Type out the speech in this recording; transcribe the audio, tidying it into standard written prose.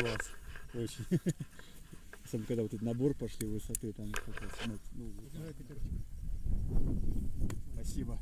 класс. Очень. Особенно, когда вот этот набор пошли высоты, там как раз. Ну, спасибо.